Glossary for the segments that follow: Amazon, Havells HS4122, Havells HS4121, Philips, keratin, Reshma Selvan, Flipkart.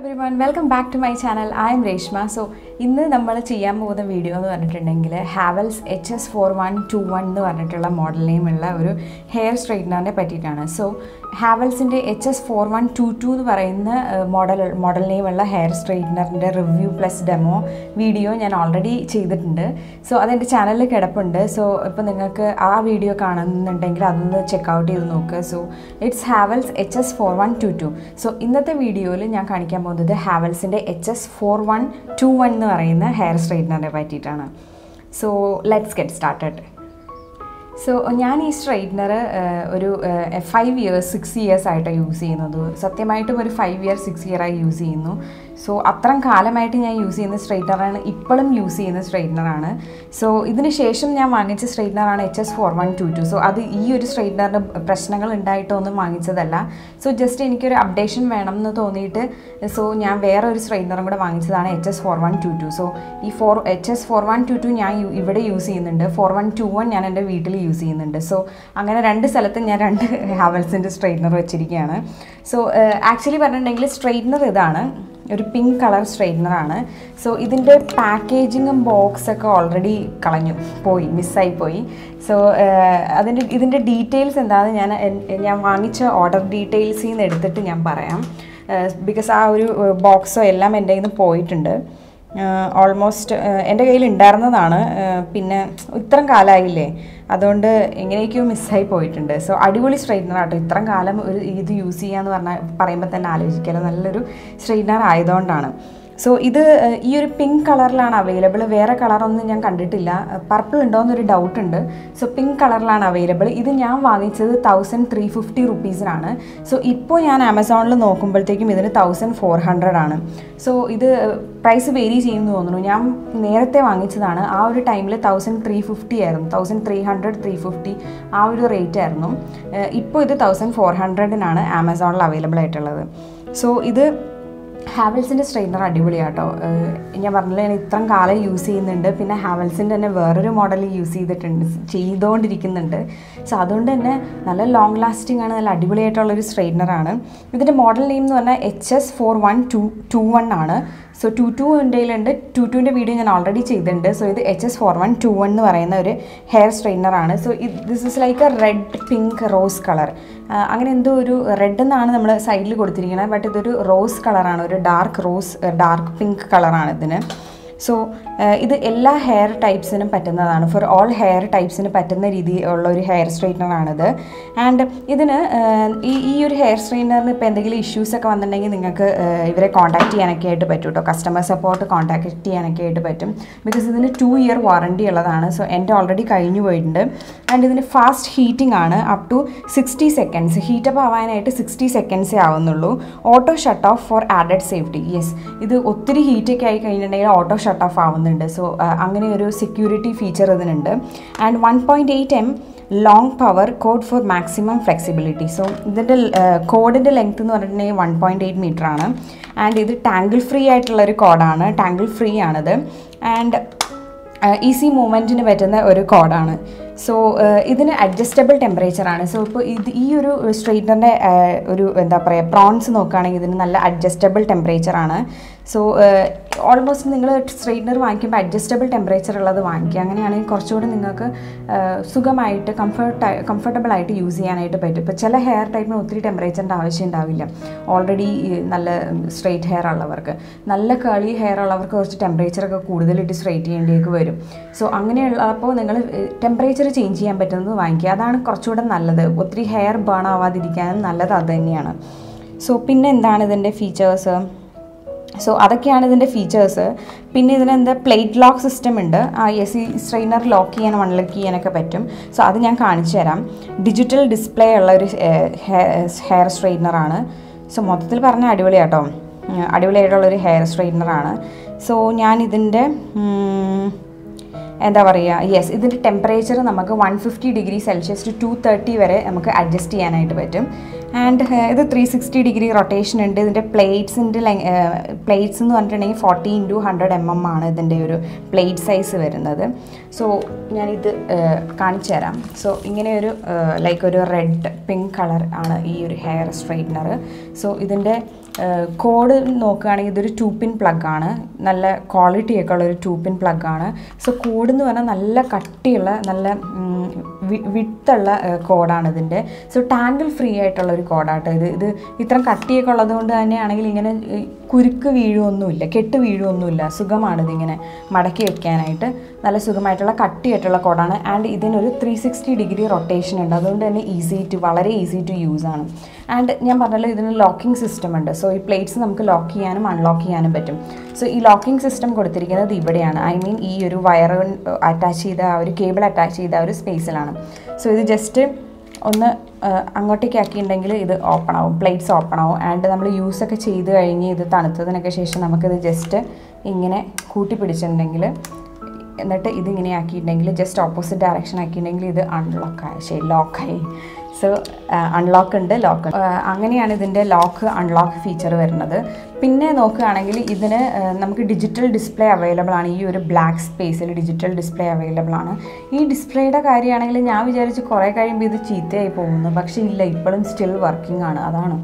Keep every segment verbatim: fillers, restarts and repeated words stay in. Hello everyone, welcome back to my channel. I am Reshma. So, in this video, we have Havells H S four one two one model name hair straightener. So, Havells H S four one two two model, model name hair straightener review plus demo video I already done. So, that's the channel. So, if you can check out that video. So, it's Havells H S four one two two. So, in this video, Havells H S four one two one hair straightener. So let's get started. So I use this straightener uh, five years six years I use it. Satyamayitum five years six years I use it. So atram kaalamayitu I use this straightener aanu ippalum use this straightener aanu. So idinu shesham njan vaangicha straightener aanu H S four one two two. So adu ee oru straightener ne prashnangal undayittonnu vaangichadalla. So just enikku oru updation venam nu thonniittu so njan vera oru straightener kuda vaangichadana H S four one two two. So ee H S four one two two njan ivide use cheyunnundu. four one two one njan ende veetil use cheyunnundu. So angane rendu salathu njan rendu Havells inde straightener vechirikkana. So uh, actually parannengil straightener idana ഒരു pink color straightener ആണ്. So ഇതിന്റെ packaging box ഒക്കെ already കളഞ്ഞു പോയി മിസ്സായി പോയി. So അതിന്റെ ഇതിന്റെ details എന്താണെന്ന് ഞാൻ ഞാൻ വാങ്ങിച്ച order details ഇന്ന് എടുത്തിട്ട് ഞാൻ പറയാം. Because ആ ഒരു ബോക്സോ എല്ലാം എൻ്റെ കയ്യിൽ നിന്ന് പോയിട്ടുണ്ട്. Almost എൻ്റെ കയ്യിൽ ഉണ്ടായിരുന്നതാണ്. പിന്നെ ഇത്രയും കാലമായില്ലേ. അതുകൊണ്ട് എങ്ങനെയൊക്കെയോ മിസ്സായി പോയിട്ടുണ്ട്. സോ അടിപൊളി സ്ട്രെയിറ്റ്നർ ആട്ടോ. ഇത്രയും കാലം ഒരു ഇത് യൂസ് ചെയ്യാന്ന് പറഞ്ഞാൽ പറയുമ്പോൾ തന്നെ ആലോചിക്കാലോ നല്ലൊരു സ്ട്രെയിറ്റ്നർ ആയതുകൊണ്ടാണ്. സോ ഇത് ഈ ഒരു പിങ്ക് കളറിലാണ് അവൈലബിൾ. വേറെ കളറൊന്നും ഞാൻ കണ്ടിട്ടില്ല. പർപ്പിൾ ഉണ്ടോ എന്നൊരു ഡൗട്ട് ഉണ്ട്. സോ പിങ്ക് കളറിലാണ് അവൈലബിൾ. ഇത് ഞാൻ വാങ്ങിച്ചത് തൗസൻഡ് ത്രീ ഫിഫ്റ്റി റുപ്പീസിനാണ്. സോ ഇപ്പോൾ ഞാൻ ആമസോണിൽ നോക്കുമ്പോഴത്തേക്കും ഇതിന് തൗസൻഡ് ഫോർ ഹൺഡ്രഡ് ആണ്. സോ ഇത് പ്രൈസ് വേരി ചെയ്യുമെന്ന് തോന്നുന്നു. ഞാൻ നേരത്തെ വാങ്ങിച്ചതാണ്. ആ ഒരു ടൈമിൽ തൗസൻഡ് ത്രീ ഫിഫ്റ്റി ആയിരുന്നു. Thousand three hundred three fifty ആ ഒരു റേറ്റ് ആയിരുന്നു. ഇപ്പോൾ ഇത് തൗസൻഡ് ഫോർ ഹൺഡ്രഡിനാണ് ആമസോണിൽ അവൈലബിൾ ആയിട്ടുള്ളത്. സോ ഇത് ഹാവൽസിൻ്റെ സ്ട്രെയിറ്റനർ അടിപൊളിയാട്ടോ. ഞാൻ പറഞ്ഞില്ല ഞാൻ ഇത്രയും കാലം യൂസ് ചെയ്യുന്നുണ്ട്. പിന്നെ ഹാവൽസിൻ്റെ തന്നെ വേറൊരു മോഡൽ യൂസ് ചെയ്തിട്ടുണ്ട് ചെയ്തുകൊണ്ടിരിക്കുന്നുണ്ട്. സോ അതുകൊണ്ട് തന്നെ നല്ല ലോങ് ലാസ്റ്റിംഗ് ആണ്. നല്ല അടിപൊളിയായിട്ടുള്ളൊരു സ്ട്രെയിറ്റനറാണ്. ഇതിൻ്റെ മോഡൽ നെയിം എന്ന് പറഞ്ഞാൽ H S four one two two one ആണ്. സോ ടു ടു ഉണ്ടെങ്കിലുണ്ട് ടു ടുവിൻ്റെ വീഡിയോ ഞാൻ ഓൾറെഡി ചെയ്തിട്ടുണ്ട്. സോ ഇത് H S four one two one എന്ന് പറയുന്ന ഒരു ഹെയർ സ്ട്രെയിറ്റനറാണ്. So this is like a red pink rose colour. അങ്ങനെ എന്തോ ഒരു റെഡ് എന്നാണ് നമ്മൾ സൈഡിൽ കൊടുത്തിരിക്കുന്നത്. ബട്ട് ഇതൊരു റോസ് കളറാണ്. ഒരു ഡാർക്ക് റോസ് ഡാർക്ക് പിങ്ക് കളറാണ് ഇതിന്. സോ ഇത് എല്ലാ ഹെയർ ടൈപ്സിനും പറ്റുന്നതാണ്. ഫോർ ഓൾ ഹെയർ ടൈപ്സിന് പറ്റുന്ന രീതിയിലുള്ള ഒരു ഹെയർ സ്ട്രെയിറ്റനറാണിത്. ആൻഡ് ഇതിന് ഈ ഈ ഒരു ഹെയർ സ്ട്രെയിറ്റനറിന് ഇപ്പോൾ എന്തെങ്കിലും ഇഷ്യൂസൊക്കെ വന്നിട്ടുണ്ടെങ്കിൽ നിങ്ങൾക്ക് ഇവരെ കോൺടാക്ട് ചെയ്യാനൊക്കെ ആയിട്ട് പറ്റും കേട്ടോ. കസ്റ്റമർ സപ്പോർട്ട് കോൺടാക്ട് ചെയ്യാനൊക്കെ ആയിട്ട് പറ്റും. ബിക്കോസ് ഇതിന് ടു ഇയർ വാറണ്ടി ഉള്ളതാണ്. സോ എൻ്റെ ഓൾറെഡി കഴിഞ്ഞു പോയിട്ടുണ്ട്. ആൻഡ് ഇതിന് ഫാസ്റ്റ് ഹീറ്റിംഗ് ആണ്. Up to sixty seconds heat up ആവാനായിട്ട് സിക്സ്റ്റി സെക്കൻഡ്സേ ആവുന്നുള്ളൂ. Auto shut off for added safety. Yes, ഇത് ഒത്തിരി ഹീറ്റൊക്കെ ആയി കഴിഞ്ഞിട്ടുണ്ടെങ്കിൽ ഓട്ടോ ഷട്ട് ഓഫ് ആവുന്നുണ്ട്. സോ അങ്ങനെ ഒരു സെക്യൂരിറ്റി ഫീച്ചർ ഇതിനുണ്ട്. And one point eight M long power cord for maximum flexibility. So ഇതിൻ്റെ കോഡിൻ്റെ ലെങ്ത് എന്ന് പറഞ്ഞിട്ടുണ്ടെങ്കിൽ വൺ പോയിൻറ്റ് എയ്റ്റ് മീറ്റർ ആണ്. ആൻഡ് ഇത് ടാങ്കിൾ ഫ്രീ ആയിട്ടുള്ളൊരു കോഡാണ്. ടാങ്കിൾ ഫ്രീ ആണിത്. ആൻഡ് ഈസി മൂവ്മെൻറ്റിന് പറ്റുന്ന ഒരു കോഡാണ്. സോ ഇതിന് അഡ്ജസ്റ്റബിൾ ടെമ്പറേച്ചറാണ്. സോ ഇപ്പോൾ ഇത് ഈ ഒരു സ്ട്രെയിറ്ററിൻ്റെ ഒരു എന്താ പറയുക പ്രോൺസ് നോക്കുകയാണെങ്കിൽ ഇതിന് നല്ല അഡ്ജസ്റ്റബിൾ ടെമ്പറേച്ചറാണ്. സോ ഓൾമോസ്റ്റ് നിങ്ങൾ സ്ട്രെയിറ്റനർ വാങ്ങിക്കുമ്പോൾ അഡ്ജസ്റ്റബിൾ ടെമ്പറേച്ചർ ഉള്ളത് വാങ്ങിക്കുക. അങ്ങനെയാണെങ്കിൽ കുറച്ചുകൂടി നിങ്ങൾക്ക് സുഖമായിട്ട് കംഫർട്ട് കംഫർട്ടബിളായിട്ട് യൂസ് ചെയ്യാനായിട്ട് പറ്റും. ഇപ്പോൾ ചില ഹെയർ ടൈപ്പിന് ഒത്തിരി ടെമ്പറേച്ചറിൻ്റെ ആവശ്യം ഉണ്ടാവില്ല. ഓൾറെഡി നല്ല സ്ട്രെയിറ്റ് ഹെയർ ഉള്ളവർക്ക്, നല്ല കേളി ഹെയർ ഉള്ളവർക്ക് കുറച്ച് ടെമ്പറേച്ചറൊക്കെ കൂടുതലിട്ട് സ്ട്രെയിറ്റ് ചെയ്യേണ്ടിയൊക്കെ വരും. സോ അങ്ങനെയുള്ളപ്പോൾ നിങ്ങൾ ടെമ്പറേച്ചർ ചേഞ്ച് ചെയ്യാൻ പറ്റുന്നത് വാങ്ങിക്കുക. അതാണ് കുറച്ചുകൂടെ നല്ലത്. ഒത്തിരി ഹെയർ ബേൺ ആവാതിരിക്കാനും നല്ലത് അത് തന്നെയാണ്. സോ പിന്നെ എന്താണ് ഇതിൻ്റെ ഫീച്ചേഴ്സ്? സോ അതൊക്കെയാണ് ഇതിൻ്റെ ഫീച്ചേഴ്സ്. പിന്നെ ഇതിനെന്താ പ്ലേറ്റ് ലോക്ക് സിസ്റ്റം ഉണ്ട്. ആ യെസ്, ഈ സ്ട്രെയിറ്റനർ ലോക്ക് ചെയ്യാൻ അൺലോക്ക് ചെയ്യാനൊക്കെ പറ്റും. സോ അത് ഞാൻ കാണിച്ചു തരാം. ഡിജിറ്റൽ ഡിസ്പ്ലേ ഉള്ള ഒരു ഹെയർ സ്ട്രെയിറ്റനറാണ്. സോ മൊത്തത്തിൽ പറഞ്ഞാൽ അടിപൊളിയാട്ടോ. അടിപൊളിയായിട്ടുള്ളൊരു ഹെയർ സ്ട്രെയിറ്റനറാണ്. സോ ഞാനിതിൻ്റെ എന്താ പറയുക, യെസ്, ഇതിൻ്റെ ടെമ്പറേച്ചർ നമുക്ക് one fifty degree Celsius to two thirty വരെ നമുക്ക് അഡ്ജസ്റ്റ് ചെയ്യാനായിട്ട് പറ്റും. And uh, this three sixty degree rotation and the plates and uh, plates forty into one hundred millimeters aanu plate size varunathu. So njan idu kaanicharam. So ingane oru uh, like oru red pink color aanu ee oru hair straightener. So idinte uh, cord nokkaanengil idu oru two pin plug aanu, nalla quality ekka oru two pin plug aanu. So cord nu varna nalla kattiyulla nalla width alla cord aanu idinte. So tangle free ആയിട്ടുള്ള ഒരു കോഡാട്ടോ ഇത് ഇത് ഇത്രയും കട്ടിയൊക്കെ ഉള്ളതുകൊണ്ട് തന്നെയാണെങ്കിൽ ഇങ്ങനെ കുരുക്ക് വീഴുമൊന്നുമില്ല, കെട്ട് വീഴുമൊന്നുമില്ല, സുഖമാണ് ഇതിങ്ങനെ മടക്കി വെക്കാനായിട്ട്. നല്ല സുഖമായിട്ടുള്ള കട്ടിയായിട്ടുള്ള കോഡാണ്. ആൻഡ് ഇതിനൊരു ത്രീ സിക്സ്റ്റി ഡിഗ്രി റൊട്ടേഷൻ ഉണ്ട്, അതുകൊണ്ട് തന്നെ ഈസി ടു വളരെ ഈസി ടു യൂസ് ആണ്. ആൻഡ് ഞാൻ പറഞ്ഞല്ലോ ഇതിന് ലോക്കിംഗ് സിസ്റ്റം ഉണ്ട്. സോ ഈ പ്ലേറ്റ്സ് നമുക്ക് ലോക്ക് ചെയ്യാനും അൺലോക്ക് ചെയ്യാനും പറ്റും. സോ ഈ ലോക്കിംഗ് സിസ്റ്റം കൊടുത്തിരിക്കുന്നത് ഇവിടെയാണ്, ഐ മീൻ ഈ ഒരു വയർ അറ്റാച്ച് ചെയ്ത ആ ഒരു കേബിൾ അറ്റാച്ച് ചെയ്ത ആ ഒരു സ്പേസിലാണ്. സോ ഇത് ജസ്റ്റ് ഒന്ന് അങ്ങോട്ടേക്ക് ആക്കിയിട്ടുണ്ടെങ്കിൽ ഇത് ഓപ്പൺ ആവും, പ്ലേറ്റ്സ് ഓപ്പൺ ആവും. ആൻഡ് നമ്മൾ യൂസൊക്കെ ചെയ്ത് കഴിഞ്ഞ് ഇത് തണുത്തതിനൊക്കെ ശേഷം നമുക്കിത് ജസ്റ്റ് ഇങ്ങനെ കൂട്ടി പിടിച്ചിട്ടുണ്ടെങ്കിൽ, എന്നിട്ട് ഇതിങ്ങനെ ആക്കിയിട്ടുണ്ടെങ്കിൽ, ജസ്റ്റ് ഓപ്പോസിറ്റ് ഡയറക്ഷൻ ആക്കിയിട്ടുണ്ടെങ്കിൽ ഇത് അൺലോക്കായി, ശരി ലോക്കായി. സോ അൺലോക്ക് ഉണ്ട്, ലോക്ക്. അങ്ങനെയാണ് ഇതിൻ്റെ ലോക്ക് അൺലോക്ക് ഫീച്ചർ വരുന്നത്. പിന്നെ നോക്കുകയാണെങ്കിൽ ഇതിന് നമുക്ക് ഡിജിറ്റൽ ഡിസ്പ്ലേ അവൈലബിൾ ആണ്. ഈ ഒരു ബ്ലാക്ക് സ്പേസിൽ ഡിജിറ്റൽ ഡിസ്പ്ലേ അവൈലബിൾ ആണ്. ഈ ഡിസ്പ്ലേയുടെ കാര്യമാണെങ്കിൽ ഞാൻ വിചാരിച്ച് കുറേ കഴിയുമ്പോൾ ഇത് ചീത്തയായി പോകുന്നു, പക്ഷേ ഇല്ല, ഇപ്പോഴും സ്റ്റിൽ വർക്കിംഗ് ആണ്. അതാണ്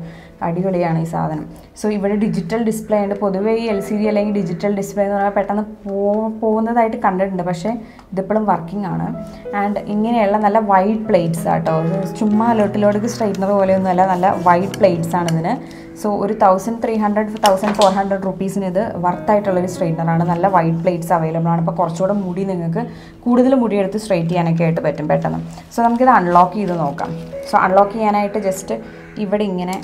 അടിപൊളിയാണ് ഈ സാധനം. സോ ഇവിടെ ഡിജിറ്റൽ ഡിസ്പ്ലേ ഉണ്ട്. പൊതുവേ ഈ എൽ സി ഡി അല്ലെങ്കിൽ ഡിജിറ്റൽ ഡിസ്പ്ലേ എന്ന് പറഞ്ഞാൽ പെട്ടെന്ന് പോ പോകുന്നതായിട്ട് കണ്ടിട്ടുണ്ട്, പക്ഷേ ഇതിപ്പോഴും വർക്കിംഗ് ആണ്. ആൻഡ് ഇങ്ങനെയുള്ള നല്ല വൈഡ് പ്ലേറ്റ്സ് ആട്ടോ, ചുമ്മാ ലോട്ടിലോട്ട് സ്ട്രൈറ്റ്നർ പോലെയൊന്നുമല്ല, നല്ല വൈഡ് പ്ലേറ്റ്സ് ആണ് ഇതിന്. സോ ഒരു thousand three hundred thousand four hundred റുപ്പീസിന് ഇത് വർത്തായിട്ടുള്ളൊരു സ്ട്രൈറ്റ്നറാണ്. നല്ല വൈഡ് പ്ലേറ്റ്സ് അവൈലബിൾ ആണ്. അപ്പോൾ കുറച്ചുകൂടെ മുടി നിങ്ങൾക്ക് കൂടുതൽ മുടിയെടുത്ത് സ്ട്രൈറ്റ് ചെയ്യാനൊക്കെ ആയിട്ട് പറ്റും പെട്ടെന്ന്. സോ നമുക്കിത് അൺലോക്ക് ചെയ്ത് നോക്കാം. സോ അൺലോക്ക് ചെയ്യാനായിട്ട് ജസ്റ്റ് ഇവിടെ ഇങ്ങനെ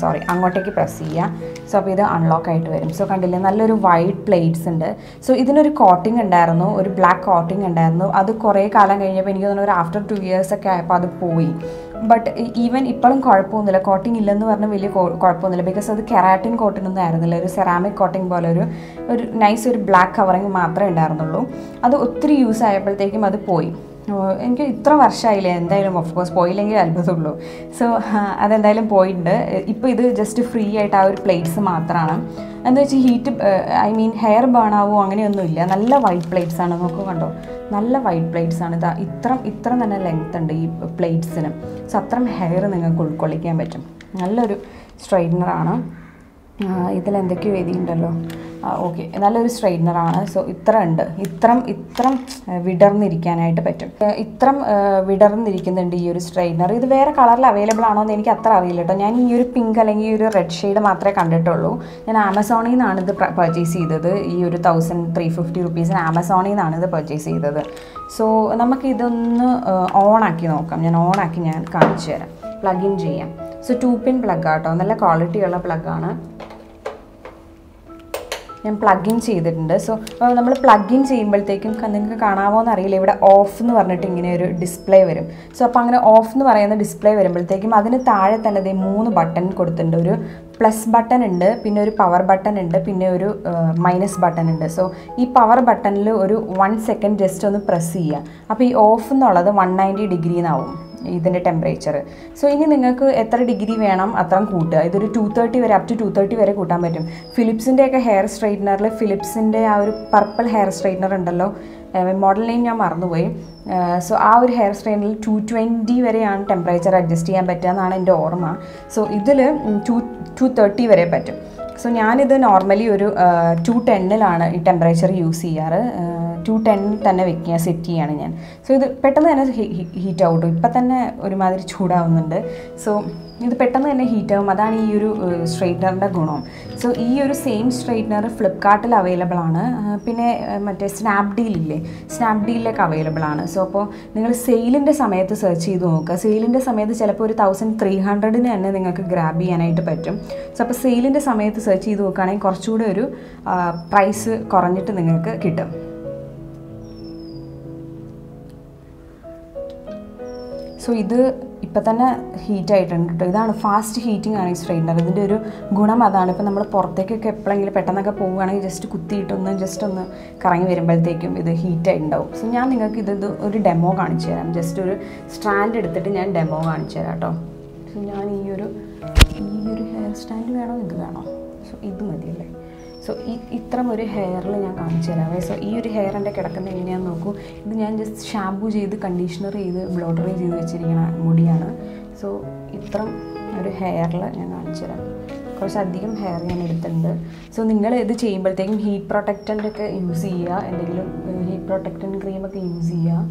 സോറി അങ്ങോട്ടേക്ക് പ്രസ് ചെയ്യുക. സോ അപ്പോൾ ഇത് അൺലോക്കായിട്ട് വരും. സോ കണ്ടില്ലേ, നല്ലൊരു വൈറ്റ് പ്ലേറ്റ്സ് ഉണ്ട്. സോ ഇതിനൊരു കോട്ടിംഗ് ഉണ്ടായിരുന്നു, ഒരു ബ്ലാക്ക് കോട്ടിംഗ് ഉണ്ടായിരുന്നു. അത് കുറേ കാലം കഴിഞ്ഞപ്പോൾ എനിക്ക് തോന്നുന്നു ഒരു ആഫ്റ്റർ ടു ഇയേഴ്സൊക്കെ ആയപ്പോൾ അത് പോയി. ബട്ട് ഈവൻ ഇപ്പോഴും കുഴപ്പമൊന്നുമില്ല, കോട്ടിംഗ് ഇല്ലെന്ന് പറഞ്ഞാൽ വലിയ കുഴപ്പമൊന്നുമില്ല. ബിക്കോസ് അത് കെരാറ്റിൻ കോട്ടിനൊന്നും ആയിരുന്നില്ല, ഒരു സെറാമിക് കോട്ടിംഗ് പോലെ ഒരു ഒരു നൈസ് ഒരു ബ്ലാക്ക് കവറിങ് മാത്രമേ ഉണ്ടായിരുന്നുള്ളൂ. അത് ഒത്തിരി യൂസ് ആയപ്പോഴത്തേക്കും അത് പോയി. എനിക്ക് ഇത്ര വർഷമായില്ലേ, എന്തായാലും ഓഫ്കോഴ്സ് പോയില്ലെങ്കിൽ അത്ഭുതമുള്ളൂ. സോ അതെന്തായാലും പോയിട്ടുണ്ട്. ഇപ്പോൾ ഇത് ജസ്റ്റ് ഫ്രീ ആയിട്ട് ആ ഒരു പ്ലേറ്റ്സ് മാത്രമാണ്. എന്താ വെച്ചാൽ heat I mean hair burn ആവുമോ അങ്ങനെയൊന്നുമില്ല. നല്ല വൈറ്റ് പ്ലേറ്റ്സ് ആണ്, നോക്കൂ കണ്ടോ, നല്ല വൈറ്റ് പ്ലേറ്റ്സ് ആണ്. ഇതാ ഇത്ര ഇത്ര തന്നെ ലെങ്ത് ഉണ്ട് ഈ പ്ലേറ്റ്സിന്. സോ അത്രയും ഹെയർ നിങ്ങൾക്ക് ഉൾക്കൊള്ളിക്കാൻ പറ്റും. നല്ലൊരു സ്ട്രൈറ്റ്നറാണ്. ഇതിലെന്തൊക്കെയോ എഴുതിയിട്ടുണ്ടല്ലോ, ഓക്കെ, നല്ലൊരു സ്ട്രെയിറ്റ്നറാണ്. സോ ഇത്ര ഉണ്ട്, ഇത്രം ഇത്രം വിടർന്നിരിക്കാനായിട്ട് പറ്റും. ഇത്രം വിടർന്നിരിക്കുന്നുണ്ട് ഈ ഒരു സ്ട്രെയിറ്റ്നർ. ഇത് വേറെ കളറിൽ അവൈലബിൾ ആണോ എന്ന് എനിക്ക് അത്ര അറിയില്ല കേട്ടോ. ഞാൻ ഈ ഒരു പിങ്ക് അല്ലെങ്കിൽ ഈ ഒരു റെഡ് ഷെയ്ഡ് മാത്രമേ കണ്ടിട്ടുള്ളൂ. ഞാൻ ആമസോണിൽ നിന്നാണ് ഇത് പർച്ചേസ് ചെയ്തത്. ഈ ഒരു തൗസൻഡ് ത്രീ ഫിഫ്റ്റി റുപ്പീസിന് ആമസോണിൽ നിന്നാണ് ഇത് പർച്ചേസ് ചെയ്തത്. സോ നമുക്കിതൊന്ന് ഓണാക്കി നോക്കാം. ഞാൻ ഓണാക്കി ഞാൻ കാണിച്ചു തരാം, പ്ലഗ് ഇൻ ചെയ്യാം. സോ ടു പിൻ പ്ലഗ് ആട്ടോ, നല്ല ക്വാളിറ്റിയുള്ള പ്ലഗാണ്. ഞാൻ പ്ലഗ് ഇൻ ചെയ്തിട്ടുണ്ട്. സോ നമ്മൾ പ്ലഗ് ഇൻ ചെയ്യുമ്പോഴത്തേക്കും നിങ്ങൾക്ക് കാണാമോ എന്നറിയില്ല, ഇവിടെ ഓഫ് എന്ന് പറഞ്ഞിട്ട് ഇങ്ങനെ ഒരു ഡിസ്പ്ലേ വരും. സോ അപ്പോൾ അങ്ങനെ ഓഫ് എന്ന് പറയുന്ന ഡിസ്പ്ലേ വരുമ്പോഴത്തേക്കും അതിന് താഴെ തന്നെ ദേ മൂന്ന് ബട്ടൺ കൊടുത്തിട്ടുണ്ട്. ഒരു പ്ലസ് ബട്ടൺ ഉണ്ട്, പിന്നെ ഒരു പവർ ബട്ടൺ ഉണ്ട്, പിന്നെ ഒരു മൈനസ് ബട്ടൺ ഉണ്ട്. സോ ഈ പവർ ബട്ടണിൽ ഒരു വൺ സെക്കൻഡ് ജസ്റ്റ് ഒന്ന് പ്രസ് ചെയ്യുക. അപ്പോൾ ഈ ഓഫ് എന്നുള്ളത് വൺ നയൻറ്റി ഡിഗ്രിന്നാവും ഇതിൻ്റെ ടെമ്പറേച്ചർ. സോ ഇനി നിങ്ങൾക്ക് എത്ര ഡിഗ്രി വേണം അത്രയും കൂട്ടുക. ഇതൊരു ടു തേർട്ടി വരെ, അപ് ടു ടു തേർട്ടി വരെ കൂട്ടാൻ പറ്റും. ഫിലിപ്സിൻ്റെയൊക്കെ ഹെയർ സ്ട്രെയിറ്റ്നറിൽ ഫിലിപ്സിൻ്റെ ആ ഒരു പർപ്പിൾ ഹെയർ സ്ട്രെയിറ്റ്നർ ഉണ്ടല്ലോ, മോഡൽ നെയിം ഞാൻ മറന്നുപോയി. സോ ആ ഒരു ഹെയർ സ്ട്രെയിറ്റ്നറിൽ ടു ട്വൻറ്റി വരെയാണ് ടെമ്പറേച്ചർ അഡ്ജസ്റ്റ് ചെയ്യാൻ പറ്റുക എന്നാണ് എൻ്റെ ഓർമ്മ. സോ ഇതിൽ ടു ടു തേർട്ടി വരെ പറ്റും. സോ ഞാനിത് നോർമലി ഒരു ടു ടെന്നിലാണ് ഈ ടെമ്പറേച്ചർ യൂസ് ചെയ്യാറ്. ടു ടെന്നിൽ തന്നെ വെക്കുക, സെറ്റ് ചെയ്യാണ് ഞാൻ. സോ ഇത് പെട്ടെന്ന് തന്നെ ഹീറ്റ് ആവും. ഇപ്പം തന്നെ ഒരുമാതിരി ചൂടാവുന്നുണ്ട്. സോ ഇത് പെട്ടെന്ന് തന്നെ ഹീറ്റാവും. അതാണ് ഈ ഒരു സ്ട്രെയിറ്റ്നറിൻ്റെ ഗുണം. സോ ഈ ഒരു സെയിം സ്ട്രെയിറ്റ്നർ ഫ്ലിപ്കാർട്ടിൽ അവൈലബിൾ ആണ്. പിന്നെ മറ്റേ സ്നാപ്ഡീലില്ലേ, സ്നാപ്ഡീലിലേക്ക് അവൈലബിൾ ആണ്. സോ അപ്പോൾ നിങ്ങൾ സെയിലിൻ്റെ സമയത്ത് സെർച്ച് ചെയ്ത് നോക്കുക. സെയിലിൻ്റെ സമയത്ത് ചിലപ്പോൾ ഒരു തൗസൻഡ് ത്രീ ഹൺഡ്രഡിന് തന്നെ നിങ്ങൾക്ക് ഗ്രാബ് ചെയ്യാനായിട്ട് പറ്റും. സോ അപ്പോൾ സെയിലിൻ്റെ സമയത്ത് സെർച്ച് ചെയ്ത് നോക്കുകയാണെങ്കിൽ കുറച്ചുകൂടെ ഒരു പ്രൈസ് കുറഞ്ഞിട്ട് നിങ്ങൾക്ക് കിട്ടും. സോ ഇത് ഇപ്പം തന്നെ ഹീറ്റായിട്ടുണ്ട് കേട്ടോ. ഇതാണ് ഫാസ്റ്റ് ഹീറ്റിംഗ് ആണ് ഈ സ്ട്രെയിറ്റ്നർ. ഇതിൻ്റെ ഒരു ഗുണം അതാണ്. ഇപ്പം നമ്മൾ പുറത്തേക്കൊക്കെ എപ്പോഴെങ്കിലും പെട്ടെന്നൊക്കെ പോവുകയാണെങ്കിൽ ജസ്റ്റ് കുത്തിയിട്ടൊന്ന് ജസ്റ്റ് ഒന്ന് കറങ്ങി വരുമ്പോഴത്തേക്കും ഇത് ഹീറ്റായിട്ടുണ്ടാവും. സോ ഞാൻ നിങ്ങൾക്ക് ഇത് ഒരു ഡെമോ കാണിച്ചു തരാം. ജസ്റ്റ് ഒരു സ്ട്രാൻഡ് എടുത്തിട്ട് ഞാൻ ഡെമോ കാണിച്ചു തരാം കേട്ടോ. So I have a hair stand. So this is So, this is a hair. So, this hair is just shampoo, conditioner, blotter. So, this is a hair. So, this is a heat protectant. Heat protectant cream.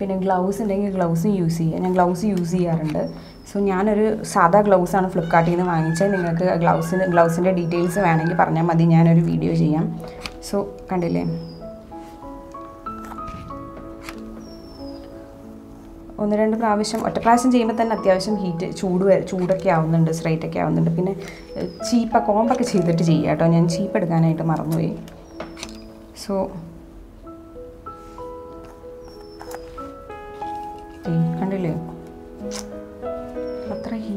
Then gloves and gloves use. And gloves use. So I have a gloves on Flipkart. I have gloves and gloves details. I have a video. So one or two പ്രാവശ്യം ഒറ്റ പ്രാവശ്യം ചെയ്യുമ്പോൾ തന്നെ അത്യാവശ്യം heat ചൂട് ചൂടൊക്കെ ആവുന്നുണ്ട് straight ഒക്കെ ആവുന്നുണ്ട് പിന്നെ ചീപ്പ് കോംബൊക്കെ ചെയ്തിട്ട് ചെയ്യാട്ടോ ഞാൻ ചീപ്പ് എടുക്കാനായിട്ട് മറന്നുപോയി സോ കണ്ടില്ലേ അത്ര ഹീ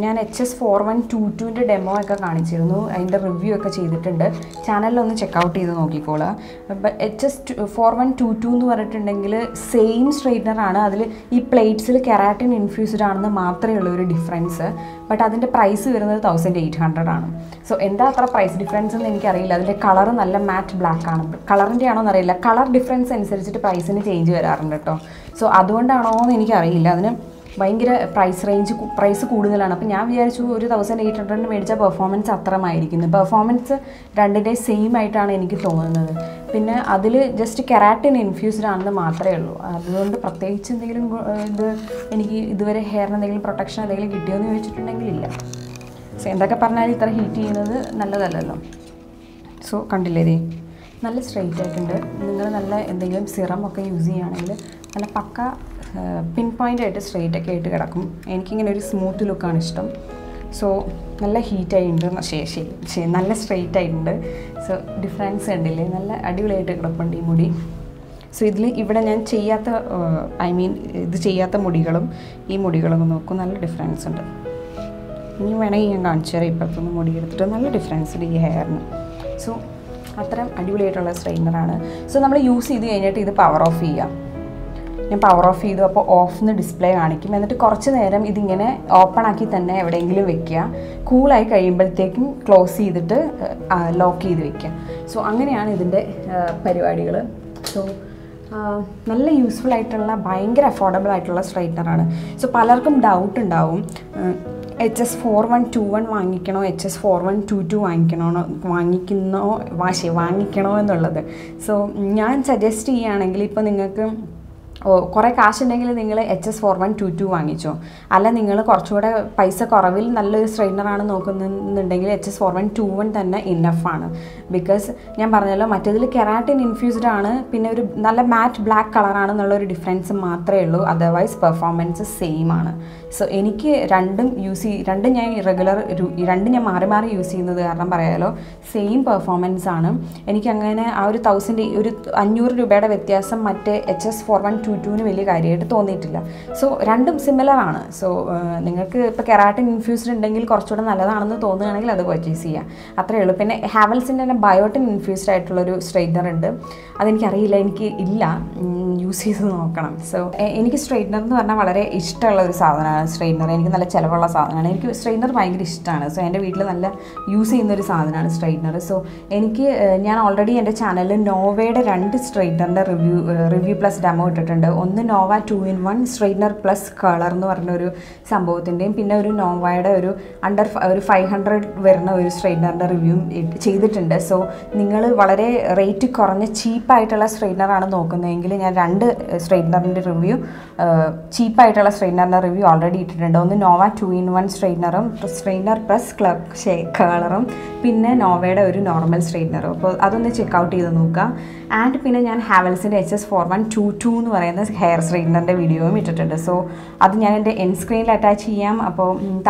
ഞാൻ H S four one two two ന്റെ ഡെമോ ഒക്കെ കാണിച്ചിരുന്നു അതിന്റെ റിവ്യൂ ഒക്കെ ചെയ്തിട്ടുണ്ട് ചാനലിൽ ഒന്ന് ചെക്ക് ഔട്ട് ചെയ്തു നോക്കിക്കോളാ H S four one two two എന്ന് പറഞ്ഞിട്ടുണ്ടെങ്കിൽ സെയിം സ്ട്രെയിറ്റനർ ആണ് അതില് ഈ പ്ലേറ്റ്സിൽ കെരാറ്റിൻ ഇൻഫ്യൂസ്ഡ് ആണെന്ന് മാത്രമേ ഉള്ളൂ ഒരു ഡിഫറൻസ് ബട്ട് അതിന്റെ പ്രൈസ് വരുന്നത് eighteen hundred ആണ് സോ എന്താ അത്ര പ്രൈസ് ഡിഫറൻസ് എന്ന് എനിക്ക് അറിയില്ല അതിന്റെ കളർ നല്ല മാറ്റ് ബ്ലാക്ക് ആണ് കളറിന്റെ ആണോ എന്ന് അറിയില്ല കളർ ഡിഫറൻസ് അനുസരിച്ചിട്ട് പ്രൈസിന് ചേഞ്ച് വരാറുണ്ട് കേട്ടോ സോ അതുകൊണ്ടാണോ എന്ന് എനിക്ക് അറിയില്ല അതിന് Buying price range price കൂടുതൽ ആണ് അപ്പോൾ ഞാൻ വിചാരിച്ചു ഒരു eighteen hundred ന് മേടിച്ച പെർഫോമൻസ് അത്രമായിരിക്കുന്നു പെർഫോമൻസ് രണ്ടിന്റെ സെയിം ആയിട്ടാണ് എനിക്ക് തോന്നുന്നത് പിന്നെ അതിൽ ജസ്റ്റ് കെരാറ്റിൻ ഇൻഫ്യൂസ്ഡ് ആണെന്ന് മാത്രമേ ഉള്ളൂ അതുകൊണ്ട് പ്രത്യേകിച്ച് എന്തെങ്കിലും ഇത് എനിക്ക് ഇതുവരെ ഹെയറിന് എന്തെങ്കിലും പ്രൊട്ടക്ഷൻ എന്തെങ്കിലും കിട്ടിയോ എന്ന് ചോദിച്ചിട്ടുണ്ടെങ്കിൽ ഇല്ല സോ എന്തൊക്കെ പറഞ്ഞാലും ഇത്ര ഹീറ്റ് ചെയ്യുന്നത് നല്ലതല്ലല്ലോ സോ കണ്ടില്ലേ ദേ നല്ല സ്ട്രെയിറ്റ് ആയിട്ടുണ്ട് നിങ്ങൾ നല്ല എന്തെങ്കിലും സിറം ഒക്കെ യൂസ് ചെയ്യാനാണെങ്കിൽ നല്ല പക്ക pinpoint at a straight a kate kadakum enikku ingane smooth look aanu ishtam so nalla heat aayundu sheshe she nalla straight aayundu so difference undile nalla adivulayitte kadapundi mudi so idile ivide njan cheyyatha I mean idu cheyyatha mudigalum ee mudigalum nokku nalla difference undu ini venai njan kaanchara ippathu mudi edutittu nalla difference ee hair nu so athram adivulayittalla straightener aanu so nammal use idu kayinittu idu power off cheya Power off is off the display. If you have a correct name, you can open it. Cool, I can close it and lock it. So, this is the period. So, Uh, very useful item, buying affordable item straightener. So, if you doubt, H S four one two one H S four one two two So, I suggest that Oh, if you have a H S four one two two, H S four one two one is enough. Because I have keratin infused a matte black color difference. Otherwise, performance is the same. So, I have random use, random regular, random use the same performance. I have a thousand, H S four one two two So, random similar. So, uh, you have keratin infused in the keratin. Havells in a biotin infused straightener. That's why I use it. So, I straightener. I straightener. I straightener. I straightener. So, I already in channel Norway review plus demo. One Nova two in one straightener plus color and Nova under five hundred straightener review. So, you can rate cheap straightener review. Cheap straightener review already. Nova two in one straightener, straightener plus color and Nova normal straightener. Check out and Havells H S four one two two. Hair straightener video so that's why I end screen attach so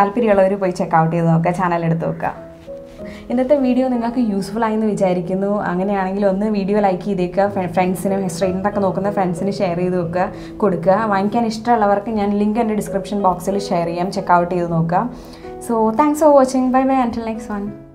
check out the channel If this video is useful, please like this video, like it, friends, friends, share it. If you like the link in the description box, share it, check out it. So, thanks for watching. Bye bye, until next one.